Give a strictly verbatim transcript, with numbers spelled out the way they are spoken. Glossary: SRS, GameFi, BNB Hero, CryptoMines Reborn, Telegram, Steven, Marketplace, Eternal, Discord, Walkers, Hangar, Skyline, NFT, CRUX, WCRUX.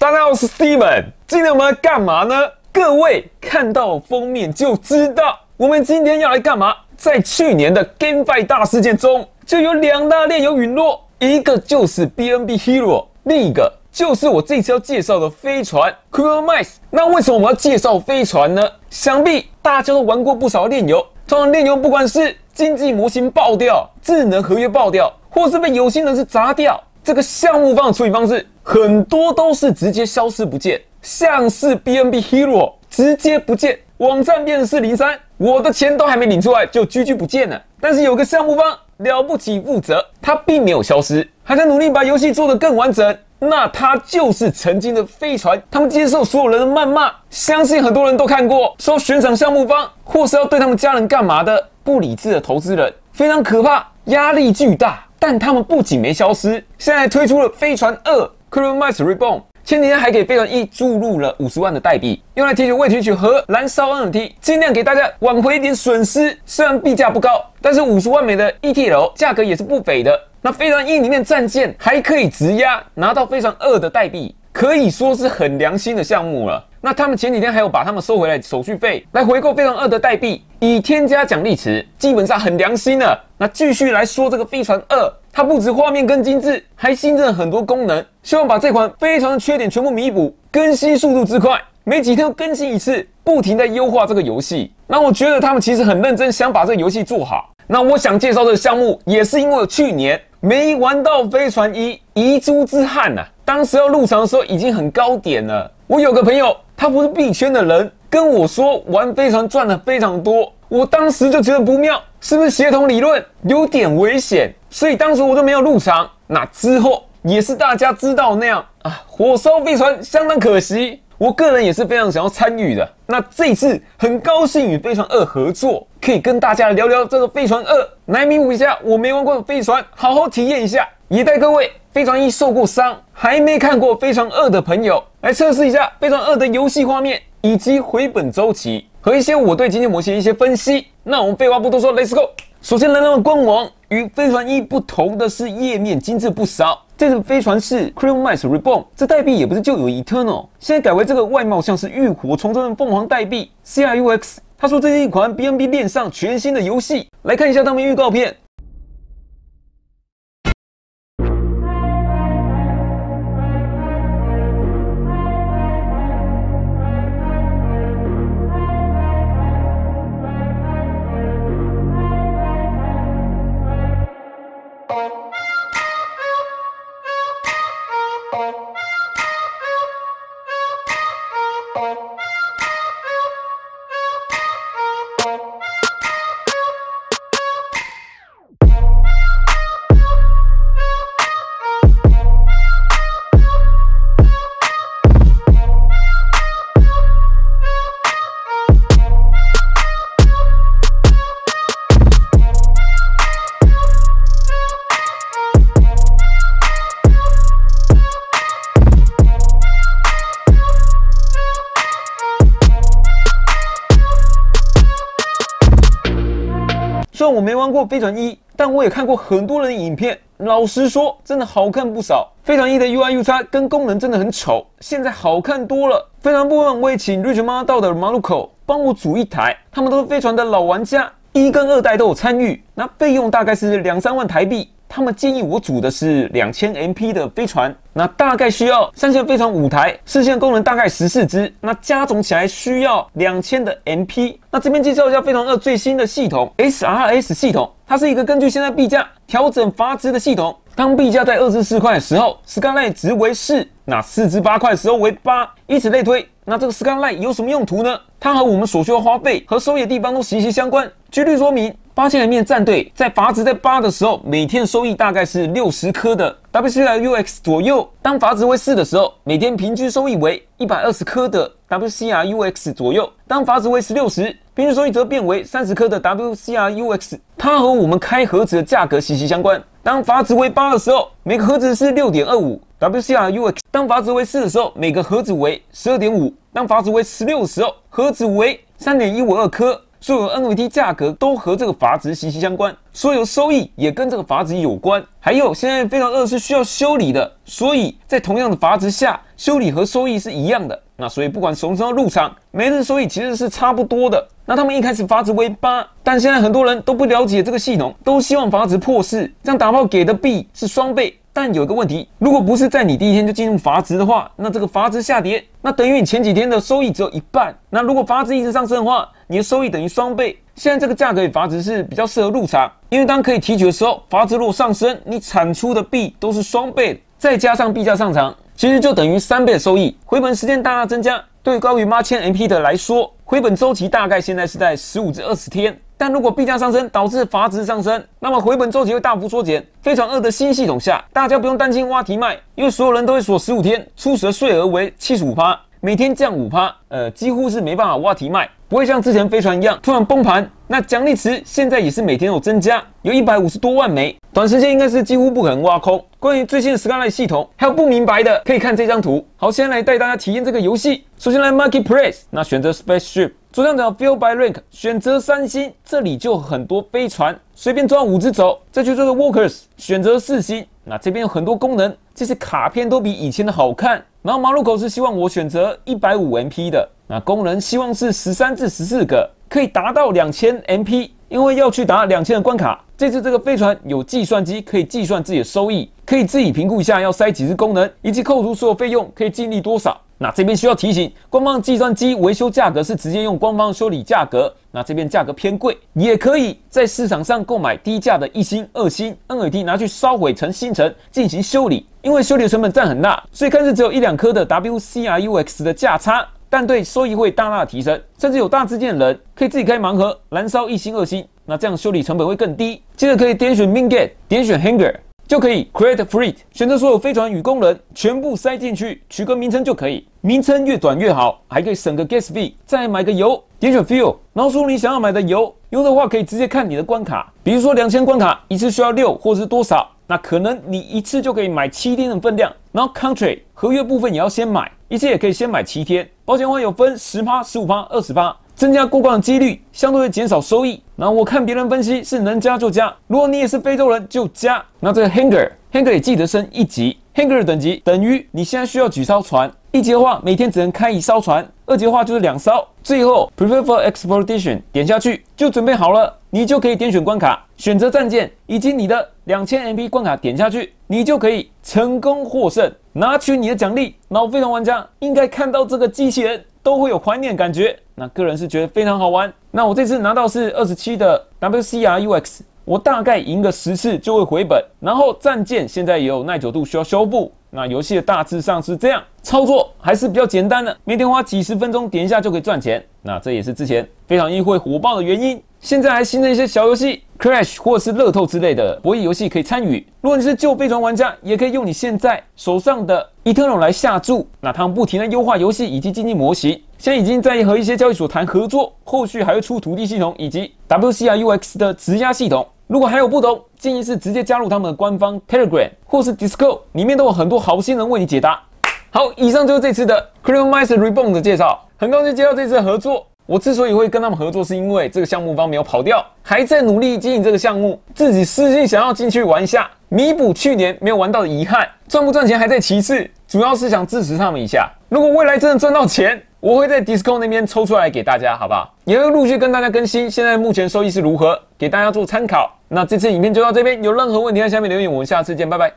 大家好，我是 Steven。今天我们要干嘛呢？各位看到封面就知道，我们今天要来干嘛？在去年的 GameFi 大事件中，就有两大链有陨落，一个就是 B N B Hero， 另一个就是我这次要介绍的飞船 CryptoMines。那为什么我们要介绍飞船呢？想必大家都玩过不少链游，通常链游不管是经济模型爆掉、智能合约爆掉，或是被有心人士砸掉。 这个项目方的处理方式很多都是直接消失不见，像是 B N B Hero 直接不见，网站变成四零三，我的钱都还没领出来就 G G 不见了。但是有个项目方了不起负责，他并没有消失，还在努力把游戏做得更完整。那他就是曾经的飞船，他们接受所有人的谩骂，相信很多人都看过，说悬赏项目方或是要对他们家人干嘛的不理智的投资人，非常可怕，压力巨大。 但他们不仅没消失，现在推出了飞船二 CryptoMines Reborn， 前几天还给飞船一注入了五十万的代币，用来提取未提取和燃烧 N F T， 尽量给大家挽回一点损失。虽然币价不高，但是五十万美的 E T H 价格也是不菲的。那飞船一里面战舰还可以质押，拿到飞船二的代币，可以说是很良心的项目了。那他们前几天还有把他们收回来手续费，来回购飞船二的代币，以添加奖励池，基本上很良心了。 那继续来说这个飞船二，它不止画面更精致，还新增了很多功能，希望把这款飞船的缺点全部弥补。更新速度之快，每几天又更新一次，不停在优化这个游戏。那我觉得他们其实很认真，想把这个游戏做好。那我想介绍这个项目，也是因为我去年没玩到飞船一，遗珠之憾啊。当时要入场的时候已经很高点了。我有个朋友，他不是币圈的人，跟我说玩飞船赚的非常多。 我当时就觉得不妙，是不是协同理论有点危险？所以当时我就没有入场。那之后也是大家知道那样啊，火烧飞船相当可惜。我个人也是非常想要参与的。那这次很高兴与飞船二合作，可以跟大家聊聊这个飞船二，来弥补一下我没玩过的飞船，好好体验一下。也带各位飞船一受过伤，还没看过飞船二的朋友来测试一下飞船二的游戏画面以及回本周期。 和一些我对经济模型一些分析。那我们废话不多说 ，Let's go。首先来到了官网，与飞船一不同的是页面精致不少。这次飞船是 CryptoMines Reborn， 这代币也不是就有 Eternal， 现在改为这个外貌像是浴火重生的凤凰代币 C R U X。他说这是一款 B N B 链上全新的游戏。来看一下他们预告片。 虽然我没玩过飞船一，但我也看过很多人的影片。老实说，真的好看不少。飞船一的 U I U X 跟功能真的很丑，现在好看多了。飞船部分我也请 Rich 妈到的马路口帮我组一台，他们都是飞船的老玩家，一跟二代都有参与。那费用大概是两三万台币，他们建议我组的是两千 M P 的飞船，那大概需要三线飞船五台，四线功能大概十四只，那加总起来需要两千的 M P。 那这边介绍一下飞船二最新的系统 S R S 系统，它是一个根据现在币价调整阀值的系统。当币价在二十四块的时候 ，Skyline 值为 四， 那四至八块的时候为 八， 以此类推。那这个 Skyline 有什么用途呢？它和我们所需要花费和收益的地方都息息相关。举例说明，八千人面战队在阀值在八的时候，每天收益大概是六十颗的 W C R U X 左右；当阀值为四的时候，每天平均收益为一百二十颗的 W C R U X 左右；当阀值为十六时， 平均收益则变为三十颗的 W C R U X， 它和我们开盒子的价格息息相关。当阀值为八的时候，每个盒子是 六点二五 W C R U X； 当阀值为四的时候，每个盒子为 十二点五； 当阀值为十六的时候，盒子为 三点一五二颗；所有 N F T 价格都和这个阀值息息相关，所有收益也跟这个阀值有关。还有现在非常二是需要修理的，所以在同样的阀值下，修理和收益是一样的。那所以不管什么时候入场，每日收益其实是差不多的。那他们一开始阀值为八，但现在很多人都不了解这个系统，都希望阀值破四，这样打炮给的币是双倍。 但有一个问题，如果不是在你第一天就进入阀值的话，那这个阀值下跌，那等于你前几天的收益只有一半。那如果阀值一直上升的话，你的收益等于双倍。现在这个价格与阀值是比较适合入场，因为当可以提取的时候，阀值如果上升，你产出的币都是双倍，再加上币价上涨，其实就等于三倍的收益，回本时间大大增加。对于高于八千 M P 的来说，回本周期大概现在是在十五至二十天。 但如果币价上升导致阀值上升，那么回本周期会大幅缩减。非常二的新系统下，大家不用担心挖提卖，因为所有人都会锁十五天，初始的税额为 百分之七十五， 每天降 百分之五， 呃，几乎是没办法挖提卖，不会像之前飞船一样突然崩盘。那奖励池现在也是每天有增加，有一百五十多万枚，短时间应该是几乎不可能挖空。关于最新的 Skyline 系统，还有不明白的可以看这张图。好，先来带大家体验这个游戏。首先来 Marketplace， 那选择 Spaceship。 左上角 Fill by Rank 选择三星，这里就很多飞船，随便抓五只走。再去这个 Walkers 选择四星，那这边有很多功能，这些卡片都比以前的好看。然后马路口是希望我选择一百五十 M P 的，那功能希望是十三至十四个，可以达到 两千 M P， 因为要去达两千的关卡。这次这个飞船有计算机，可以计算自己的收益，可以自己评估一下要塞几只功能，以及扣除所有费用可以净利多少。 那这边需要提醒，官方计算机维修价格是直接用官方修理价格，那这边价格偏贵，也可以在市场上购买低价的一星、二星 N F T 拿去烧毁成新城进行修理，因为修理的成本占很大，所以看似只有一两颗的 W C R U X 的价差，但对收益会大大提升，甚至有大资金的人可以自己开盲盒燃烧一星、二星，那这样修理成本会更低。接着可以点选 Min Gate， 点选 Hangar。 就可以 create fleet， 选择所有飞船与功能，全部塞进去，取个名称就可以，名称越短越好，还可以省个 gas fee， 再买个油，点选 fuel， 然后输入你想要买的油，油的话可以直接看你的关卡，比如说 两千 关卡一次需要六或是多少，那可能你一次就可以买七天的分量，然后 country 合约部分也要先买，一次也可以先买七天，保险话有分 百分之十、百分之十五、百分之二十。 增加过关的几率，相对会减少收益。然后我看别人分析是能加就加，如果你也是非洲人就加。那这个 Hangar Hangar 也记得升一级 ，Hangar 等级等于你现在需要几艘船。一级的话每天只能开一艘船，二级的话就是两艘。最后 Prepare for Exploration 点下去就准备好了，你就可以点选关卡，选择战舰以及你的 两千 M P 关卡点下去，你就可以成功获胜，拿取你的奖励。然后非常玩家应该看到这个机器人都会有怀念感觉。 那个人是觉得非常好玩。那我这次拿到是二十七的 W C R U X， 我大概赢个十次就会回本。然后战舰现在也有耐久度需要修复。那游戏的大致上是这样，操作还是比较简单的，每天花几十分钟点一下就可以赚钱。那这也是之前非常易会火爆的原因。现在还新增一些小游戏 ，Crash 或是乐透之类的博弈游戏可以参与。如果你是旧飞船玩家，也可以用你现在手上的 Eternal 来下注。那他们不停的优化游戏以及经济模型。 现在已经在和一些交易所谈合作，后续还会出土地系统以及 W C R U X 的质押系统。如果还有不懂，建议是直接加入他们的官方 Telegram 或是 Discord， 里面都有很多好心人为你解答。好，以上就是这次的 CryptoMines Reborn 的介绍。很高兴接到这次的合作。我之所以会跟他们合作，是因为这个项目方没有跑掉，还在努力经营这个项目，自己私心想要进去玩一下，弥补去年没有玩到的遗憾。赚不赚钱还在其次，主要是想支持他们一下。如果未来真的赚到钱， 我会在 Discord 那边抽出来给大家，好不好？也会陆续跟大家更新现在目前收益是如何，给大家做参考。那这次影片就到这边，有任何问题在下面留言，我们下次见，拜拜。